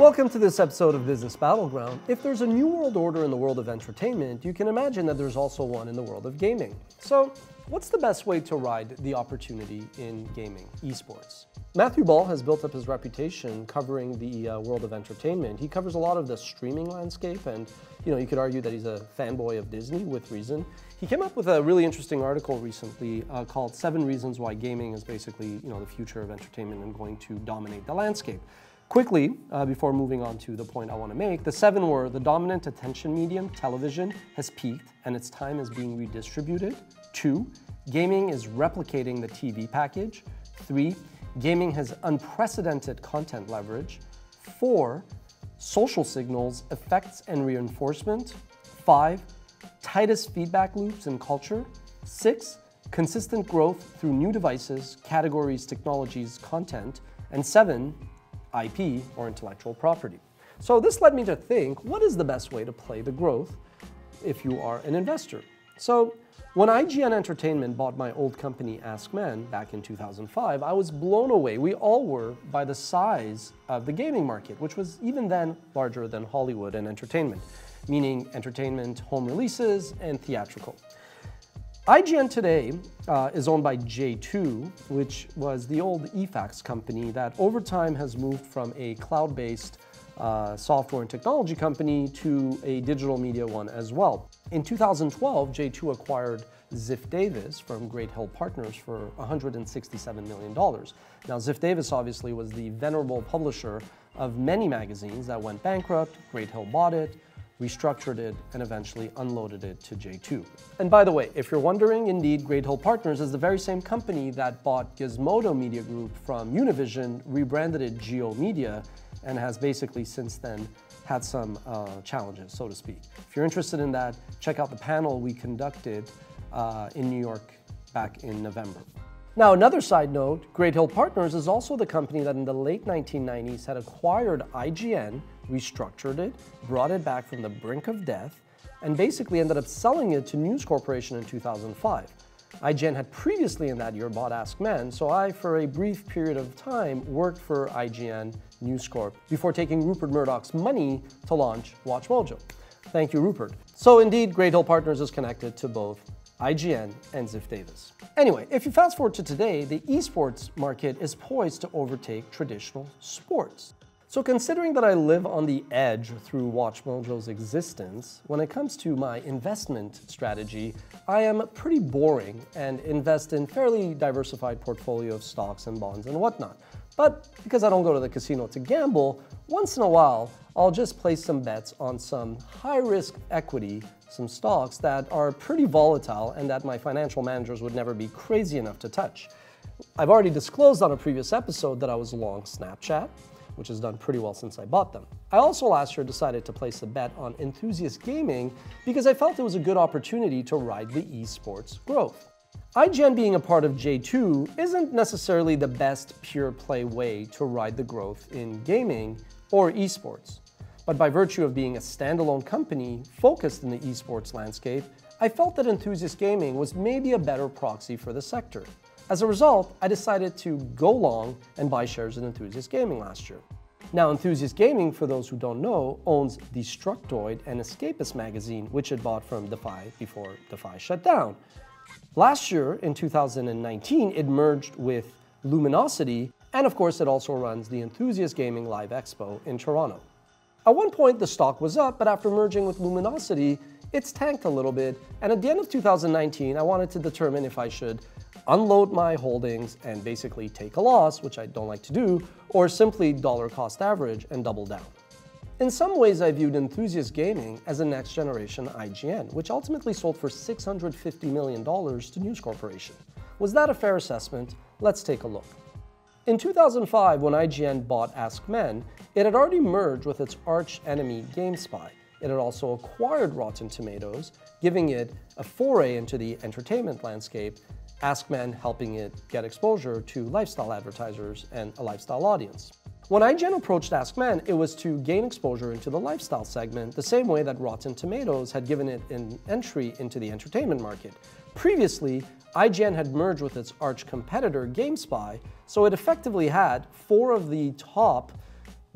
Welcome to this episode of Business Battleground. If there's a new world order in the world of entertainment, you can imagine that there's also one in the world of gaming. So, what's the best way to ride the opportunity in gaming, esports? Matthew Ball has built up his reputation covering the world of entertainment. He covers a lot of the streaming landscape, and you could argue that he's a fanboy of Disney, with reason. He came up with a really interesting article recently called 7 Reasons Why Gaming is Basically the Future of Entertainment and Going to Dominate the Landscape. Quickly, before moving on to the point I want to make, the 7 were: the dominant attention medium, television, has peaked and its time is being redistributed. 2, gaming is replicating the TV package. 3, gaming has unprecedented content leverage. 4, social signals, effects and reinforcement. 5, tightest feedback loops in culture. 6, consistent growth through new devices, categories, technologies, content. And 7, IP, or intellectual property. So this led me to think, what is the best way to play the growth if you are an investor? So when IGN Entertainment bought my old company AskMen back in 2005, I was blown away, we all were, by the size of the gaming market, which was even then larger than Hollywood and entertainment, meaning entertainment, home releases, and theatrical. IGN today is owned by J2, which was the old eFax company that over time has moved from a cloud-based software and technology company to a digital media one as well. In 2012, J2 acquired Ziff Davis from Great Hill Partners for $167 million. Now, Ziff Davis obviously was the venerable publisher of many magazines that went bankrupt. Great Hill bought it, restructured it, and eventually unloaded it to J2. And by the way, if you're wondering, indeed, Great Hill Partners is the very same company that bought Gizmodo Media Group from Univision, rebranded it Geo Media, and has basically since then had some challenges, so to speak. If you're interested in that, check out the panel we conducted in New York back in November. Now, another side note, Great Hill Partners is also the company that in the late 1990s had acquired IGN, restructured it, brought it back from the brink of death, and basically ended up selling it to News Corporation in 2005. IGN had previously in that year bought AskMen, so I, for a brief period of time, worked for IGN News Corp before taking Rupert Murdoch's money to launch WatchMojo. Thank you, Rupert. So indeed, Great Hill Partners is connected to both IGN and Ziff Davis. Anyway, if you fast forward to today, the esports market is poised to overtake traditional sports. So considering that I live on the edge through WatchMojo's existence, when it comes to my investment strategy, I am pretty boring and invest in fairly diversified portfolio of stocks and bonds and whatnot. But because I don't go to the casino to gamble, once in a while, I'll just place some bets on some high-risk equity, some stocks that are pretty volatile and that my financial managers would never be crazy enough to touch. I've already disclosed on a previous episode that I was long Snapchat, which has done pretty well since I bought them. I also last year decided to place a bet on Enthusiast Gaming because I felt it was a good opportunity to ride the esports growth. IGN being a part of J2 isn't necessarily the best pure play way to ride the growth in gaming or esports, but by virtue of being a standalone company focused in the esports landscape, I felt that Enthusiast Gaming was maybe a better proxy for the sector. As a result, I decided to go long and buy shares in Enthusiast Gaming last year. Now, Enthusiast Gaming, for those who don't know, owns Destructoid and Escapist magazine, which it bought from DeFi before DeFi shut down. Last year, in 2019, it merged with Luminosity, and of course, it also runs the Enthusiast Gaming Live Expo in Toronto. At one point, the stock was up, but after merging with Luminosity, it's tanked a little bit, and at the end of 2019, I wanted to determine if I should unload my holdings and basically take a loss, which I don't like to do, or simply dollar cost average and double down. In some ways, I viewed Enthusiast Gaming as a next generation IGN, which ultimately sold for $650 million to News Corporation. Was that a fair assessment? Let's take a look. In 2005, when IGN bought AskMen, it had already merged with its arch enemy GameSpy. It had also acquired Rotten Tomatoes, giving it a foray into the entertainment landscape, AskMen helping it get exposure to lifestyle advertisers and a lifestyle audience. When IGN approached AskMen, it was to gain exposure into the lifestyle segment, the same way that Rotten Tomatoes had given it an entry into the entertainment market. Previously, IGN had merged with its arch competitor GameSpy, so it effectively had 4 of the top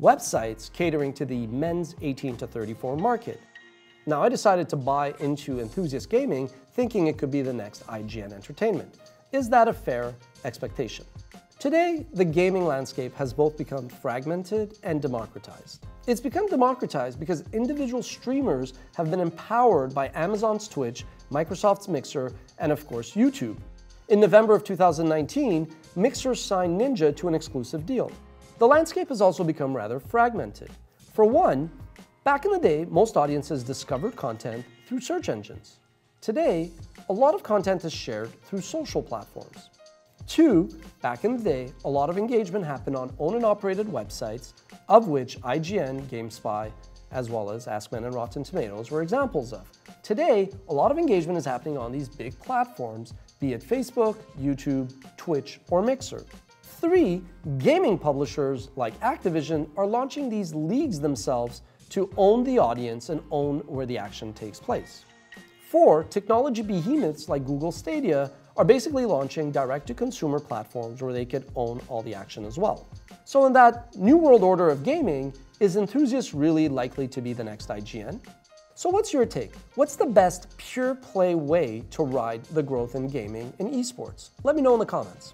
websites catering to the men's 18 to 34 market. Now, I decided to buy into Enthusiast Gaming thinking it could be the next IGN Entertainment. Is that a fair expectation? Today, the gaming landscape has both become fragmented and democratized. It's become democratized because individual streamers have been empowered by Amazon's Twitch, Microsoft's Mixer, and of course, YouTube. In November of 2019, Mixer signed Ninja to an exclusive deal. The landscape has also become rather fragmented. For one, back in the day, most audiences discovered content through search engines. Today, a lot of content is shared through social platforms. Two, back in the day, a lot of engagement happened on owned and operated websites, of which IGN, GameSpy, as well as AskMen and Rotten Tomatoes were examples of. Today, a lot of engagement is happening on these big platforms, be it Facebook, YouTube, Twitch, or Mixer. Three, gaming publishers like Activision are launching these leagues themselves to own the audience and own where the action takes place. Four, technology behemoths like Google Stadia are basically launching direct-to-consumer platforms where they could own all the action as well. So in that new world order of gaming, is Enthusiast really likely to be the next IGN? So what's your take? What's the best pure play way to ride the growth in gaming and esports? Let me know in the comments.